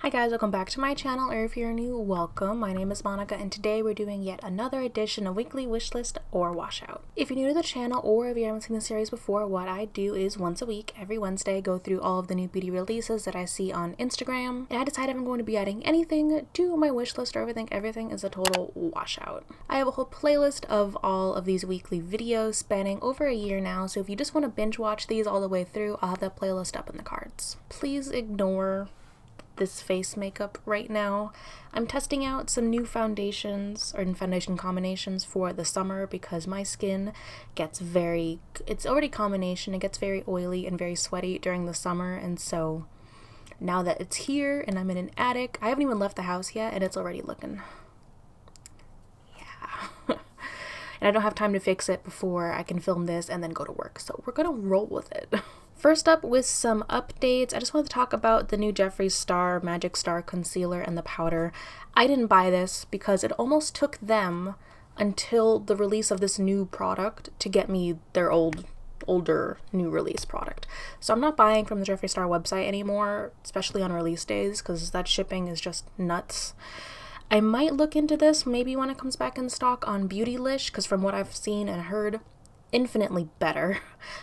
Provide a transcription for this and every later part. Hi guys, welcome back to my channel, or if you're new, welcome. My name is Monica and today we're doing yet another edition of Weekly Wishlist or Washout. If you're new to the channel or if you haven't seen the series before, what I do is once a week, every Wednesday, go through all of the new beauty releases that I see on Instagram, and I decide if I'm going to be adding anything to my wishlist or everything. Everything is a total washout. I have a whole playlist of all of these weekly videos spanning over a year now, so if you just want to binge watch these all the way through, I'll have that playlist up in the cards. Please ignore this face makeup right now. I'm testing out some new foundations or foundation combinations for the summer because my skin gets very, it's already combination, it gets very oily and very sweaty during the summer, and so now that it's here and I'm in an attic, I haven't even left the house yet and it's already looking, yeah. And I don't have time to fix it before I can film this and then go to work, so we're gonna roll with it. First up with some updates, I just wanted to talk about the new Jeffree Star Magic Star Concealer and the powder. I didn't buy this because it almost took them until the release of this new product to get me their older new release product. So I'm not buying from the Jeffree Star website anymore, especially on release days, because that shipping is just nuts. I might look into this maybe when it comes back in stock on Beautylish, because from what I've seen and heard, infinitely better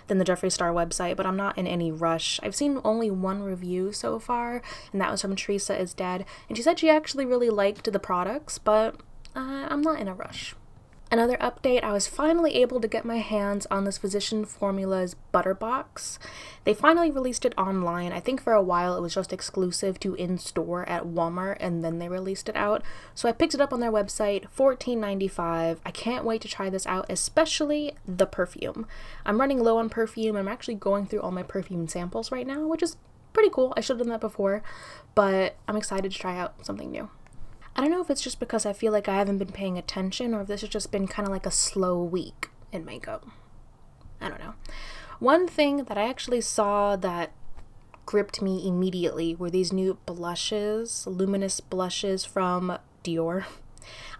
than the Jeffree Star website, but I'm not in any rush. I've seen only one review so far, and that was from Teresa is Dead, and she said she actually really liked the products, but I'm not in a rush. Another update, I was finally able to get my hands on this Physicians Formula's Butterbox. They finally released it online. I think for a while it was just exclusive to in-store at Walmart, and then they released it out. So I picked it up on their website, $14.95. I can't wait to try this out, especially the perfume. I'm running low on perfume. I'm actually going through all my perfume samples right now, which is pretty cool. I should have done that before, but I'm excited to try out something new. I don't know if it's just because I feel like I haven't been paying attention or if this has just been kind of like a slow week in makeup. I don't know. One thing that I actually saw that gripped me immediately were these new blushes, luminous blushes from Dior.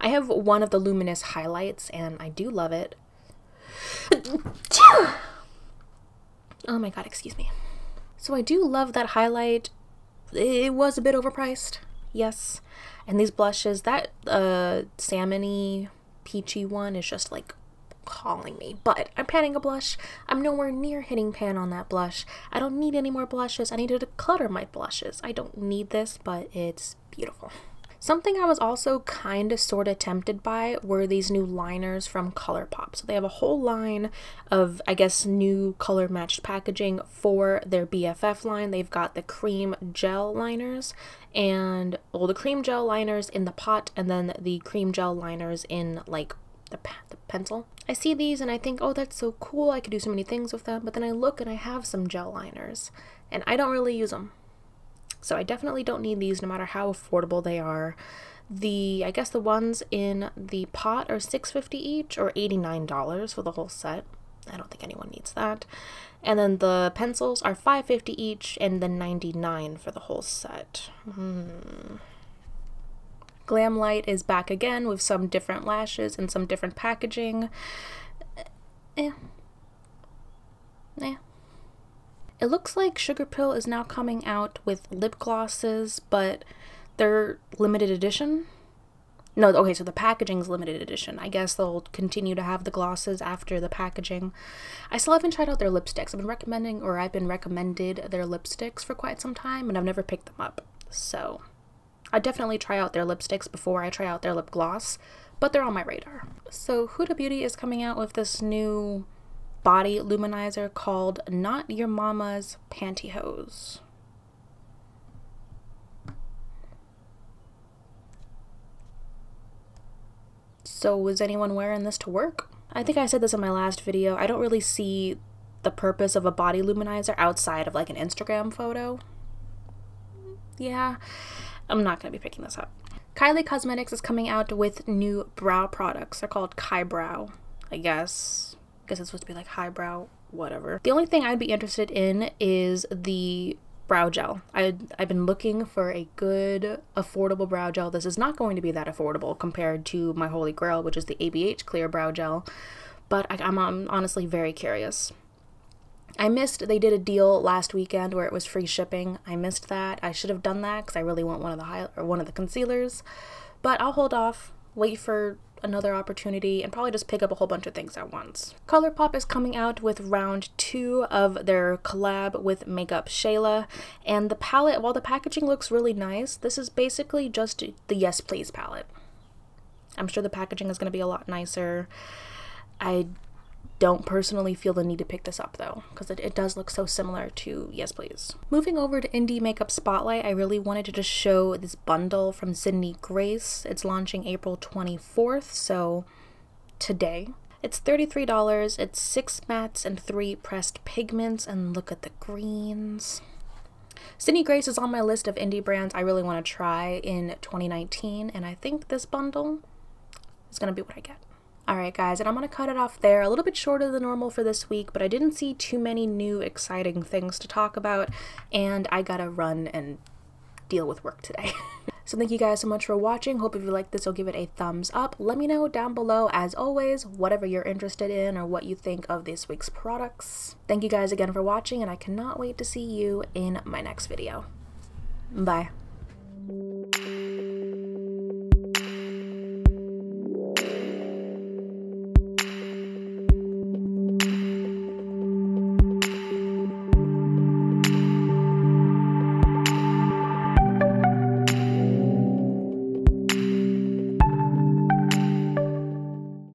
I have one of the luminous highlights and I do love it. Oh my god, excuse me. So I do love that highlight. It was a bit overpriced, yes. And these blushes, that salmon-y, peachy one is just like calling me. But I'm panning a blush. I'm nowhere near hitting pan on that blush. I don't need any more blushes. I need to declutter my blushes. I don't need this, but it's beautiful. Something I was also kind of sort of tempted by were these new liners from ColourPop. So they have a whole line of, I guess, new color matched packaging for their BFF line. They've got the cream gel liners and, well, the cream gel liners in the pot and then the cream gel liners in like the pencil. I see these and I think, oh, that's so cool. I could do so many things with them. But then I look and I have some gel liners and I don't really use them. So I definitely don't need these no matter how affordable they are. I guess the ones in the pot are $6.50 each or $89 for the whole set. I don't think anyone needs that. And then the pencils are $5.50 each and then $99 for the whole set. Glamlite is back again with some different lashes and some different packaging. It looks like Sugarpill is now coming out with lip glosses, but they're limited edition? No, okay, so the packaging's limited edition. I guess they'll continue to have the glosses after the packaging. I still haven't tried out their lipsticks. I've been recommended their lipsticks for quite some time, and I've never picked them up. So I definitely try out their lipsticks before I try out their lip gloss, but they're on my radar. So Huda Beauty is coming out with this new body luminizer called Not Your Mama's Pantyhose. So was anyone wearing this to work? I think I said this in my last video, I don't really see the purpose of a body luminizer outside of like an Instagram photo. Yeah, I'm not gonna be picking this up. Kylie Cosmetics is coming out with new brow products. They're called Kybrow, I guess. It's supposed to be like highbrow, whatever. The only thing I'd be interested in is the brow gel. I've been looking for a good, affordable brow gel. This is not going to be that affordable compared to my holy grail, which is the ABH clear brow gel, but I'm honestly very curious. I missed they did a deal last weekend where it was free shipping. I missed that. I should have done that because I really want one of the concealers, but I'll hold off, wait for another opportunity, and probably just pick up a whole bunch of things at once. ColourPop is coming out with round 2 of their collab with Makeup Shayla, and the palette, while the packaging looks really nice, this is basically just the Yes Please palette. I'm sure the packaging is going to be a lot nicer. I don't personally feel the need to pick this up though, because it does look so similar to Yes Please. Moving over to Indie Makeup Spotlight, I really wanted to just show this bundle from Sydney Grace. It's launching April 24th, so today. It's $33, it's 6 mattes and 3 pressed pigments, and look at the greens. Sydney Grace is on my list of indie brands I really want to try in 2019, and I think this bundle is going to be what I get. Alright guys, and I'm going to cut it off there, a little bit shorter than normal for this week, but I didn't see too many new exciting things to talk about, and I gotta run and deal with work today. So thank you guys so much for watching. Hope if you like this, you'll give it a thumbs up. Let me know down below, as always, whatever you're interested in or what you think of this week's products. Thank you guys again for watching, and I cannot wait to see you in my next video. Bye.